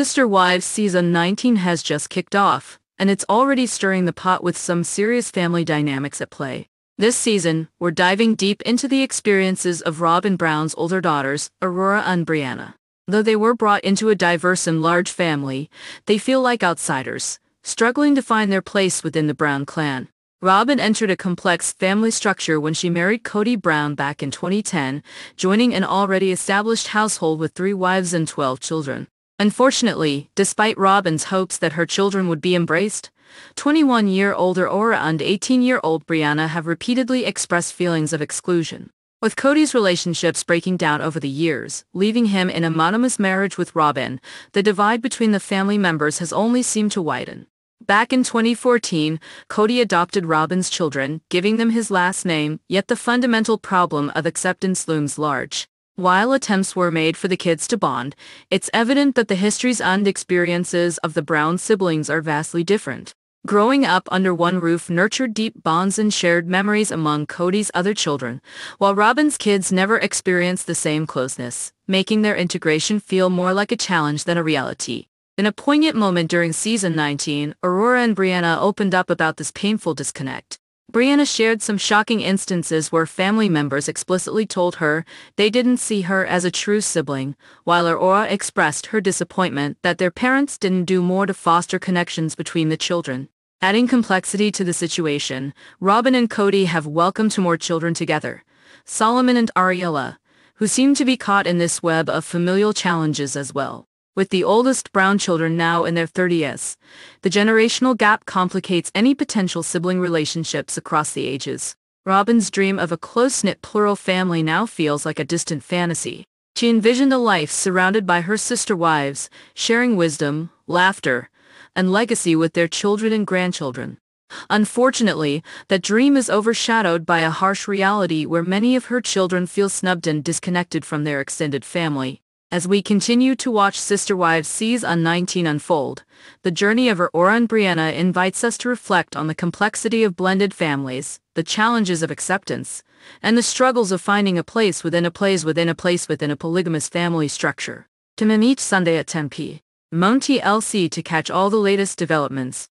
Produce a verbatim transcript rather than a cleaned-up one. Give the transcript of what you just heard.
Sister Wives Season nineteen has just kicked off, and it's already stirring the pot with some serious family dynamics at play. This season, we're diving deep into the experiences of Robyn Brown's older daughters, Aurora and Brianna. Though they were brought into a diverse and large family, they feel like outsiders, struggling to find their place within the Brown clan. Robyn entered a complex family structure when she married Kody Brown back in twenty ten, joining an already established household with three wives and twelve children. Unfortunately, despite Robyn's hopes that her children would be embraced, twenty-one-year-old Aurora and eighteen-year-old Brianna have repeatedly expressed feelings of exclusion. With Kody's relationships breaking down over the years, leaving him in a monogamous marriage with Robyn, the divide between the family members has only seemed to widen. Back in twenty fourteen, Kody adopted Robyn's children, giving them his last name, yet the fundamental problem of acceptance looms large. While attempts were made for the kids to bond, it's evident that the histories and experiences of the Brown siblings are vastly different. Growing up under one roof nurtured deep bonds and shared memories among Kody's other children, while Robyn's kids never experienced the same closeness, making their integration feel more like a challenge than a reality. In a poignant moment during Season nineteen, Aurora and Brianna opened up about this painful disconnect. Brianna shared some shocking instances where family members explicitly told her they didn't see her as a true sibling, while Aurora expressed her disappointment that their parents didn't do more to foster connections between the children. Adding complexity to the situation, Robyn and Kody have welcomed two more children together, Solomon and Ariella, who seem to be caught in this web of familial challenges as well. With the oldest Brown children now in their thirties, the generational gap complicates any potential sibling relationships across the ages. Robyn's dream of a close-knit plural family now feels like a distant fantasy. She envisioned a life surrounded by her sister wives, sharing wisdom, laughter, and legacy with their children and grandchildren. Unfortunately, that dream is overshadowed by a harsh reality where many of her children feel snubbed and disconnected from their extended family. As we continue to watch Sister Wives Season nineteen unfold, the journey of Aurora and Brianna invites us to reflect on the complexity of blended families, the challenges of acceptance, and the struggles of finding a place within a place within a place within a polygamous family structure. Tune in each Sunday at ten p m on T L C to catch all the latest developments.